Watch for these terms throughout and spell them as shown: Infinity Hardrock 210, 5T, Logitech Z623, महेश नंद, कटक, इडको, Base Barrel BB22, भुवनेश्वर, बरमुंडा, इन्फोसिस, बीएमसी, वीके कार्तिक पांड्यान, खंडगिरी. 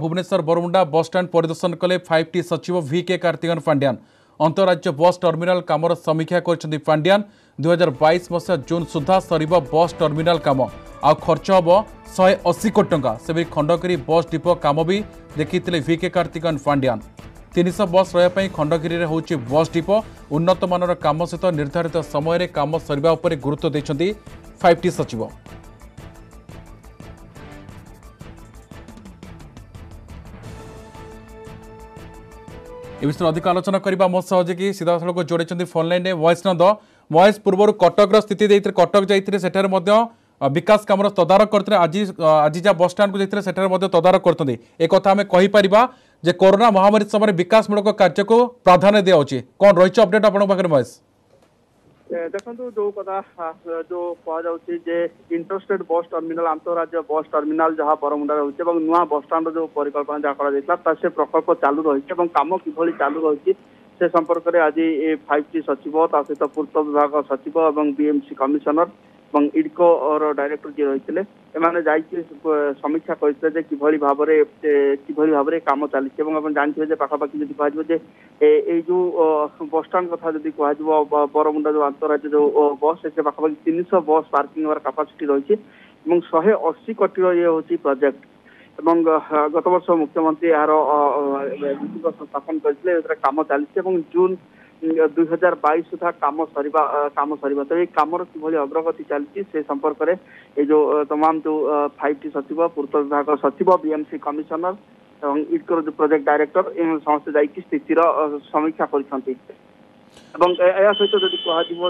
भुवनेश्वर बरमुंडा bus stand परिदर्शन कले 5टी सचिव वीके कार्तिक पांड्यान अंतरराज्य बस टर्मिनाल कामर समीक्षा कर पांड्यान 2022 मसीहा जून सुधा सर बस टर्मिनाल काम आ खर्च हम 180 कोटी टंका से भी खंडगिरी बस डिपो काम भी देखी वीके कार्तिक पांड्यान 300 बस रहा खंडगिरी हो बस डिपो उन्नत मानर काम सहित निर्धारित समय काम सरवा उपर गुरुत्व देछंती 5टी सचिव। ए विषय अधिक आलोचना करवा मो सहयोगी सीधा साल जोड़े फोन लाइन में महेश नंद। महेश, पूर्व कटक स्थिति कटक जा विकास कमर तदारख करते आज आज जहाँ बस स्टाण को तदारख करते एक आम कहीपर जे कोरोना महामारी समय विकासमूलक कार्य को प्राधान्य दिखे कौन रही अपडेट आप महेश? देखो जो कदा जो कहुचे इंटरस्टेट बस टर्मिनाल आंतरराज्य बस टर्मिनाल जहाँ बरमुंडा रही है नुआ बस स्टाण जो परिकल्पना जहाँ कर प्रकल्प चालू रही है और कम किभली चालू रही से संपर्क में आज 5टी सचिव ता सहित पूर्त विभाग सचिव और बीएमसी कमिशनर और इडको और डायरेक्टर जी रही एम जा समीक्षा करते कि भाव कम चली जानते पाखापाखि जी कह जो बस स्टाण कथा जी कह बरमुंडा जो आंतरराज्य जो बस से पाखापाखि 300 बस पार्किंग हर कैपेसिटी रही 180 कोटी ये हूँ प्रोजेक्ट एवं गत वर्ष मुख्यमंत्री यार स्थापन करते कम चली जून 2022 सुधा काम सरवा तो ये कमर कि अग्रगति चलती से संपर्क में ये जो तमाम जो 5टी सचिव पूर्त विभाग सचिव बीएमसी कमिशनर और इडको जो प्रोजेक्ट डायरेक्टर इन समस्त जा स्थितर समीक्षा करते सहित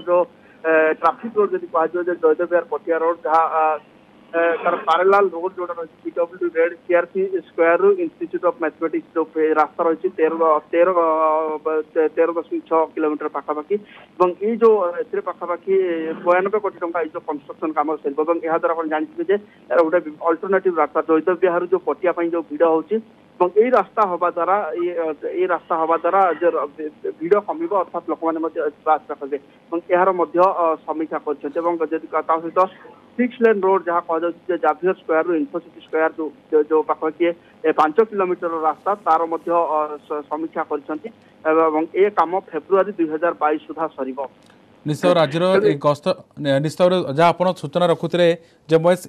जो कह ट्राफिक रोड जी कह जयदेव पटिया रोड जहाँ तर पैरेलल रोड जोड़ा रही पीडब्ल्यू रेड CRC square institute of mathematics जो रास्ता रही 13.6 किलोमीटर पाखापाखि और ये जो ए पाखापाखि 92 कोटी टंका जो कंस्ट्रक्शन कम सर और याद्वारा आप जानते हैं गोटे अल्टरनेटिव रास्ता जयदेव बिहार जो पटिया जो भिड़ होती और ये रास्ता हवा द्वारा जो भिड़ कम अर्थात लोक मैंने आसपाखे और यार समीक्षा कर 6 लेन रोड जहाँ कहुचे जाभियर स्क्वायर रू इन्फोसिस स्क्वायर जो पाखापाखि 5 किलोमीटर रास्ता तार समीक्षा करम फेब्रुआरी 2022 सुधा सर निश्चय राज्य निश्चय जहाँ आप सूचना रखुते महेश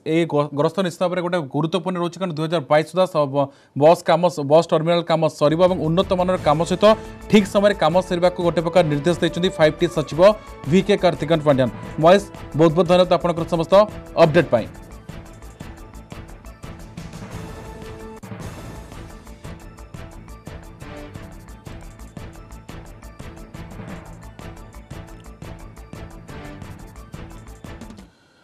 ग्रस्त निश्चित भाव में गोटे गुरुत्वपूर्ण रोचे कारण 2022 सुधा बस टर्मिनाल कम सर और उन्नत मानर कम सहित ठीक समय कम सर को गोटे प्रकार निर्देश देते 5टी सचिव वीके कार्तिक पांड्यान। महेश बहुत बहुत धन्यवाद आपंकर समस्त अपडेट।